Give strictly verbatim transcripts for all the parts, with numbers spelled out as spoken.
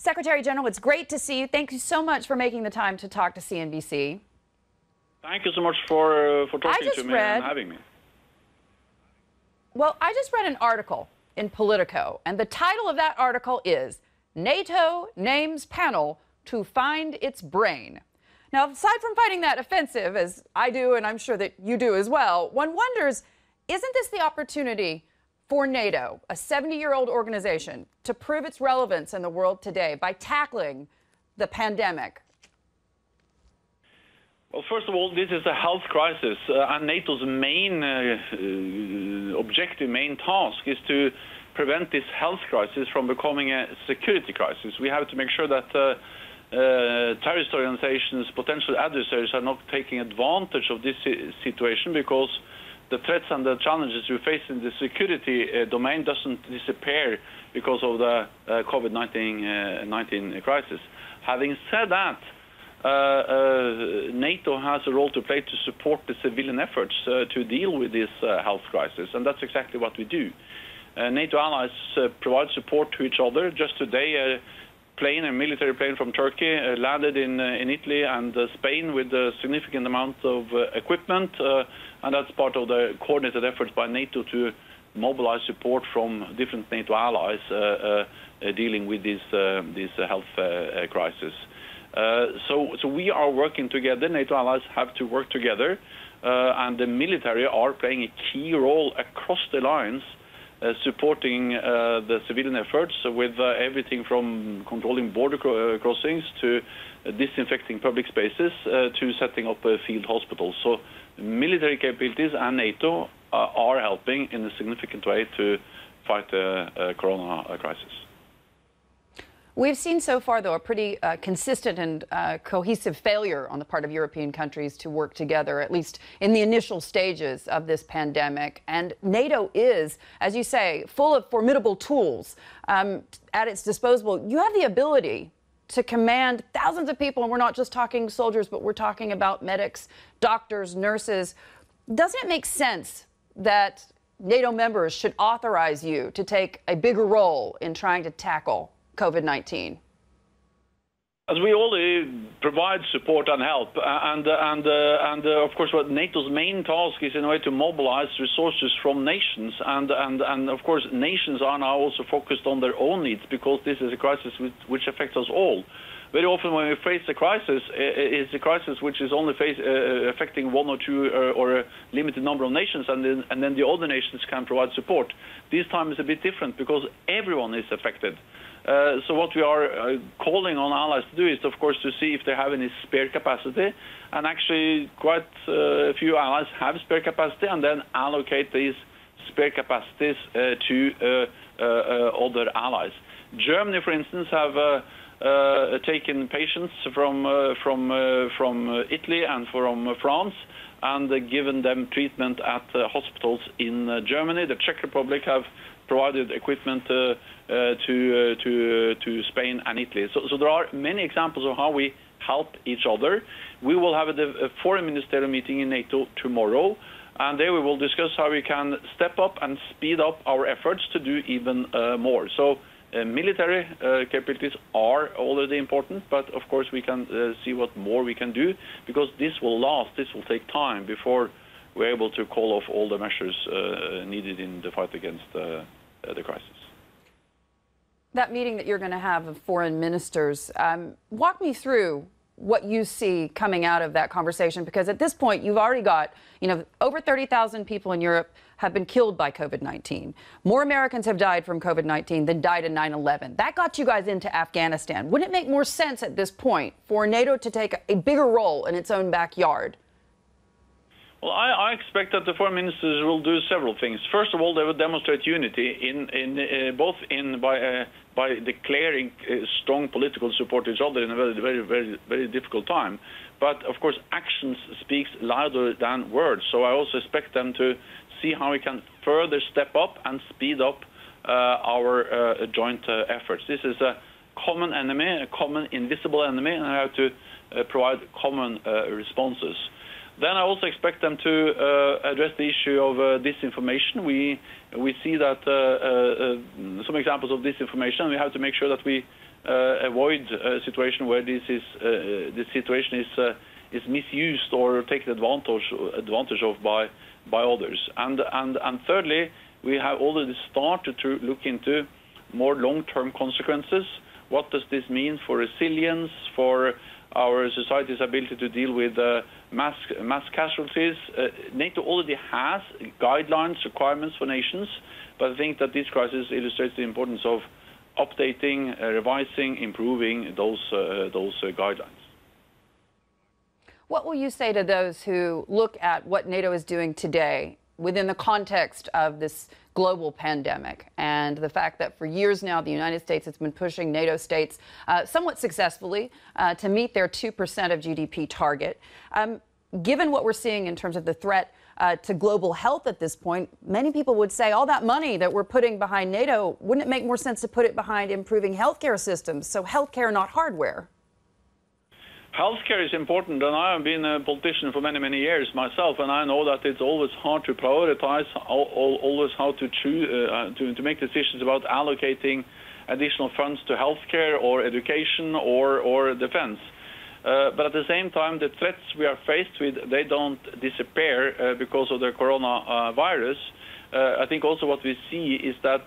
Secretary General, it's great to see you. Thank you so much for making the time to talk to C N B C. Thank you so much for, uh, for talking to me read, and having me. Well, I just read an article in Politico, and the title of that article is NATO Names Panel to Find Its Brain. Now, aside from finding that offensive, as I do, and I'm sure that you do as well, one wonders, isn't this the opportunity for NATO, a seventy-year-old organization, to prove its relevance in the world today by tackling the pandemic? Well, first of all, this is a health crisis, uh, and NATO's main uh, objective, main task is to prevent this health crisis from becoming a security crisis. We have to make sure that uh, Uh, terrorist organizations, potential adversaries, are not taking advantage of this situation, because the threats and the challenges you face in the security uh, domain doesn't disappear because of the uh, COVID nineteen uh, crisis. Having said that, uh, uh, NATO has a role to play to support the civilian efforts uh, to deal with this uh, health crisis, and that's exactly what we do. Uh, NATO allies uh, provide support to each other. Just today, uh, Plane, a military plane from Turkey uh, landed in, uh, in Italy and uh, Spain with a significant amount of uh, equipment, uh, and that's part of the coordinated efforts by NATO to mobilize support from different NATO allies uh, uh, uh, dealing with this, uh, this health uh, uh, crisis. Uh, so, so we are working together. NATO allies have to work together, uh, and the military are playing a key role across the alliance, Uh, supporting uh, the civilian efforts with uh, everything from controlling border cro uh, crossings to uh, disinfecting public spaces uh, to setting up uh, field hospitals. So military capabilities and NATO uh, are helping in a significant way to fight the uh, uh, corona crisis. We've seen so far, though, a pretty uh, consistent and uh, cohesive failure on the part of European countries to work together, at least in the initial stages of this pandemic. And NATO is, as you say, full of formidable tools um, at its disposal. You have the ability to command thousands of people, and we're not just talking soldiers, but we're talking about medics, doctors, nurses. Doesn't it make sense that NATO members should authorize you to take a bigger role in trying to tackle COVID nineteen? As we all provide support and help, and and uh, and uh, of course, what NATO's main task is in a way to mobilize resources from nations, and and and of course, nations are now also focused on their own needs, because this is a crisis which affects us all. Very often, when we face a crisis, it's a crisis which is only face, uh, affecting one or two or, or a limited number of nations, and then, and then the other nations can provide support. This time is a bit different because everyone is affected. Uh, so what we are uh, calling on allies to do is, of course, to see if they have any spare capacity, and actually quite uh, a few allies have spare capacity, and then allocate these spare capacities uh, to uh, uh, uh, other allies. Germany, for instance, have uh, Uh, taken patients from uh, from uh, from uh, Italy and from uh, France, and uh, given them treatment at uh, hospitals in uh, Germany. The Czech Republic have provided equipment uh, uh, to uh, to uh, to Spain and Italy. So, so there are many examples of how we help each other. We will have a, a foreign ministerial meeting in NATO tomorrow, and there we will discuss how we can step up and speed up our efforts to do even uh, more. So. Uh, military uh, capabilities are already important, but of course we can uh, see what more we can do, because this will last, this will take time before we're able to call off all the measures uh, needed in the fight against uh, the crisis. That meeting that you're going to have of foreign ministers, um, walk me through what you see coming out of that conversation, because at this point you've already got, you know, over thirty thousand people in Europe have been killed by COVID nineteen. More Americans have died from COVID nineteen than died in nine eleven. That got you guys into Afghanistan. Wouldn't it make more sense at this point for NATO to take a bigger role in its own backyard? Well, I, I expect that the foreign ministers will do several things. First of all, they will demonstrate unity in, in uh, both in by uh, by declaring uh, strong political support to each other in a very, very, very, very difficult time. But of course, actions speaks louder than words. So I also expect them to see how we can further step up and speed up uh, our uh, joint uh, efforts. This is a common enemy, a common invisible enemy, and how to uh, provide common uh, responses. Then I also expect them to uh, address the issue of uh, disinformation. We we see that uh, uh, some examples of disinformation. We have to make sure that we uh, avoid a situation where this is uh, this situation is uh, is misused or taken advantage advantage of by by others. And and and thirdly, we have already started to look into more long-term consequences. What does this mean for resilience, for our society's ability to deal with uh, mass mass casualties? Uh, NATO already has guidelines, requirements for nations, but I think that this crisis illustrates the importance of updating, uh, revising, improving those uh, those uh, guidelines. What will you say to those who look at what NATO is doing today within the context of this global pandemic and the fact that for years now the United States has been pushing NATO states uh, somewhat successfully uh, to meet their two percent of G D P target? Um, given what we're seeing in terms of the threat uh, to global health at this point, many people would say all that money that we're putting behind NATO, wouldn't it make more sense to put it behind improving healthcare systems? So healthcare, not hardware. Healthcare is important, and I have been a politician for many, many years myself, and I know that it's always hard to prioritize, always how to choose, uh, to, to make decisions about allocating additional funds to healthcare or education or, or defense. Uh, but at the same time, the threats we are faced with, they don't disappear uh, because of the coronavirus. Uh, I think also what we see is that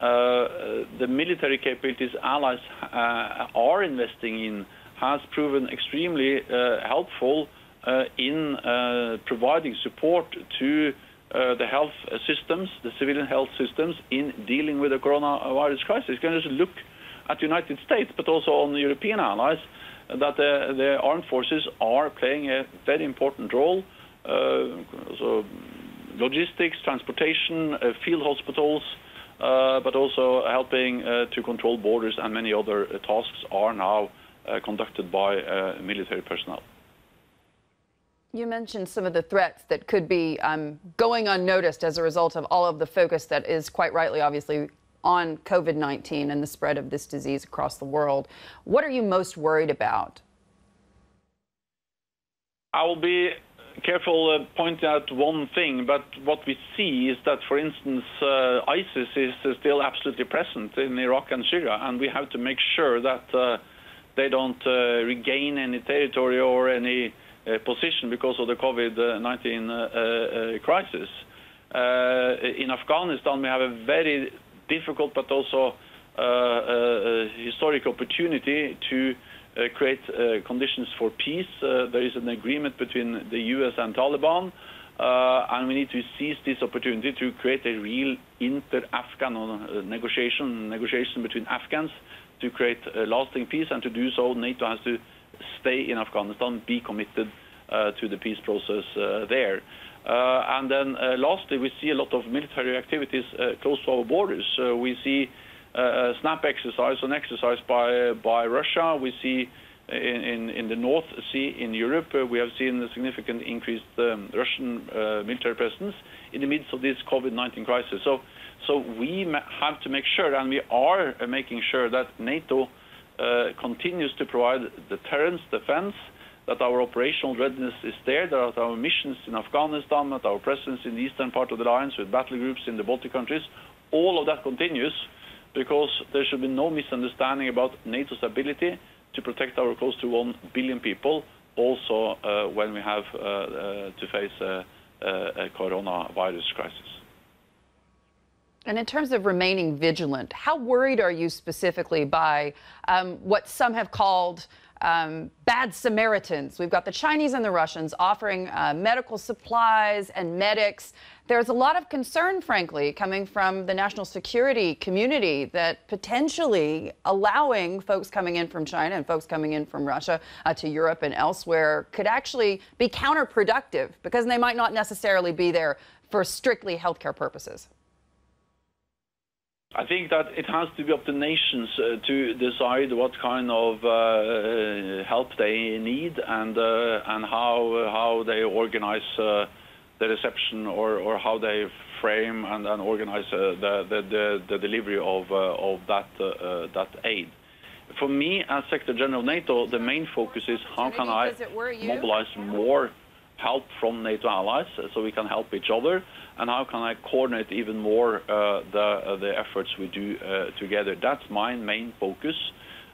uh, the military capabilities allies uh, are investing in has proven extremely uh, helpful uh, in uh, providing support to uh, the health systems, the civilian health systems, in dealing with the coronavirus crisis. You can just look at the United States, but also on the European allies, that the, the armed forces are playing a very important role. Uh, so logistics, transportation, uh, field hospitals, uh, but also helping uh, to control borders, and many other uh, tasks are now Uh, conducted by uh, military personnel. You mentioned some of the threats that could be um, going unnoticed as a result of all of the focus that is quite rightly, obviously, on COVID nineteen and the spread of this disease across the world. What are you most worried about? I will be careful uh, pointing out one thing, but what we see is that, for instance, uh, ISIS is uh, still absolutely present in Iraq and Syria, and we have to make sure that uh, they don't uh, regain any territory or any uh, position because of the COVID nineteen uh, uh, crisis. Uh, in Afghanistan, we have a very difficult but also uh, uh, historic opportunity to uh, create uh, conditions for peace. Uh, there is an agreement between the U S and Taliban, uh, and we need to seize this opportunity to create a real inter-Afghan negotiation, negotiation between Afghans, to create a lasting peace. And to do so, NATO has to stay in Afghanistan, be committed uh, to the peace process uh, there. Uh, and then uh, lastly, we see a lot of military activities uh, close to our borders. Uh, we see uh, snap exercise, an exercise by, uh, by Russia. We see in, in, in the North Sea in Europe, uh, we have seen a significant increased um, Russian uh, military presence in the midst of this COVID nineteen crisis. So, So we have to make sure, and we are making sure, that NATO uh, continues to provide deterrence, defense, that our operational readiness is there, that our missions in Afghanistan, that our presence in the eastern part of the alliance with battle groups in the Baltic countries, all of that continues, because there should be no misunderstanding about NATO's ability to protect our close to one billion people, also uh, when we have uh, uh, to face a, a coronavirus crisis. And in terms of remaining vigilant, how worried are you specifically by um, what some have called um, bad Samaritans? We've got the Chinese and the Russians offering uh, medical supplies and medics. There's a lot of concern, frankly, coming from the national security community that potentially allowing folks coming in from China and folks coming in from Russia uh, to Europe and elsewhere could actually be counterproductive, because they might not necessarily be there for strictly healthcare purposes. I think that it has to be up to nations uh, to decide what kind of uh, help they need, and uh, and how how they organize uh, the reception, or, or how they frame and, and organize uh, the, the the delivery of uh, of that uh, that aid. For me, as Secretary General of NATO, the main focus is how can I mobilize more help from NATO allies, so we can help each other, and how can I coordinate even more uh, the, uh, the efforts we do uh, together. That's my main focus.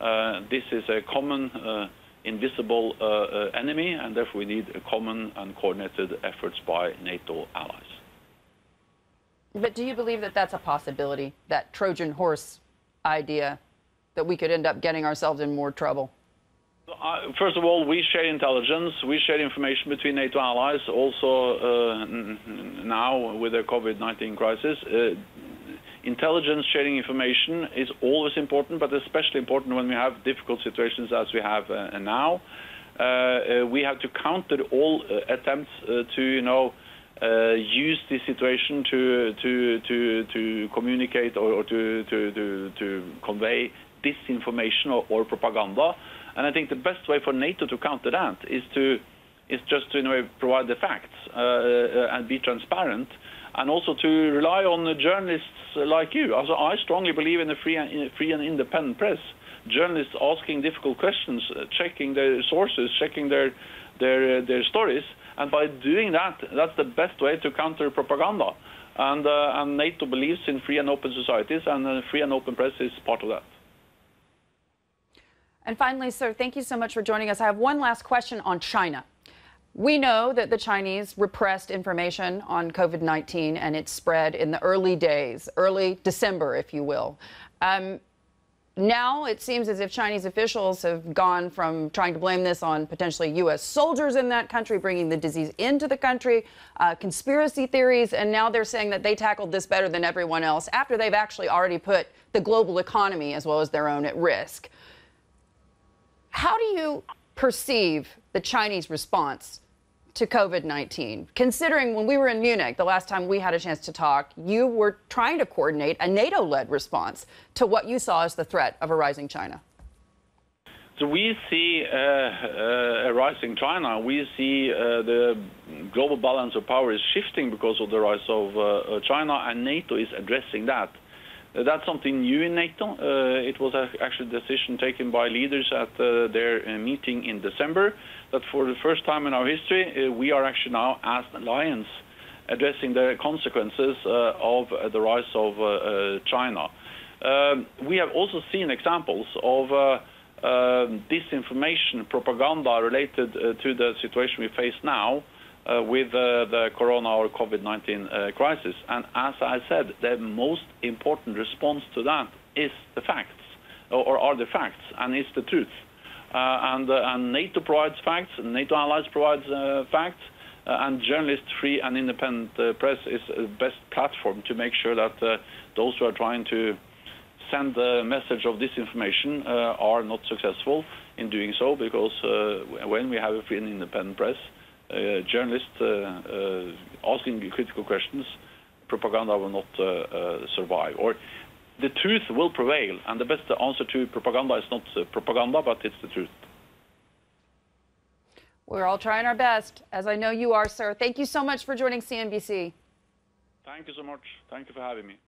Uh, Uh, this is a common, uh, invisible uh, uh, enemy, and therefore we need a common and coordinated efforts by NATO allies. But do you believe that that's a possibility, that Trojan horse idea, that we could end up getting ourselves in more trouble? Uh, first of all, we share intelligence, we share information between NATO allies, also uh, now with the COVID nineteen crisis. Uh, intelligence sharing information is always important, but especially important when we have difficult situations as we have uh, now. Uh, uh, we have to counter all uh, attempts uh, to, you know, Uh, use this situation to to to to communicate or, or to, to to to convey disinformation or, or propaganda, and I think the best way for NATO to counter that is to is just to, you know, provide the facts uh, and be transparent, and also to rely on the journalists like you. Also, I strongly believe in a free and free and independent press. Journalists asking difficult questions, checking their sources, checking their their their stories. And by doing that, that's the best way to counter propaganda. And, uh, and NATO believes in free and open societies, and uh, free and open press is part of that. And finally, sir, thank you so much for joining us. I have one last question on China. We know that the Chinese repressed information on COVID nineteen and its spread in the early days, early December, if you will. Um, Now it seems as if Chinese officials have gone from trying to blame this on potentially U S soldiers in that country, bringing the disease into the country, uh, conspiracy theories, and now they're saying that they tackled this better than everyone else after they've actually already put the global economy as well as their own at risk. How do you perceive the Chinese response to COVID nineteen, considering when we were in Munich, the last time we had a chance to talk, you were trying to coordinate a NATO-led response to what you saw as the threat of a rising China? So we see uh, uh, a rising China. We see uh, the global balance of power is shifting because of the rise of uh, China, and NATO is addressing that. Uh, that's something new in NATO. Uh, it was actually a decision taken by leaders at uh, their uh, meeting in December, that for the first time in our history, uh, we are actually now, as an alliance, addressing the consequences uh, of uh, the rise of uh, uh, China. Um, we have also seen examples of uh, uh, disinformation, propaganda related uh, to the situation we face now, Uh, with uh, the corona or COVID nineteen uh, crisis. And as I said, the most important response to that is the facts, or, or are the facts, and it's the truth. Uh, and, uh, and NATO provides facts, NATO allies provides uh, facts, uh, and journalist free and independent uh, press is the best platform to make sure that uh, those who are trying to send the message of disinformation uh, are not successful in doing so, because uh, when we have a free and independent press, Uh, journalists uh, uh, asking critical questions, propaganda will not uh, uh, survive. Or the truth will prevail, and the best answer to propaganda is not uh, propaganda, but it's the truth. We're all trying our best, as I know you are, sir. Thank you so much for joining C N B C. Thank you so much. Thank you for having me.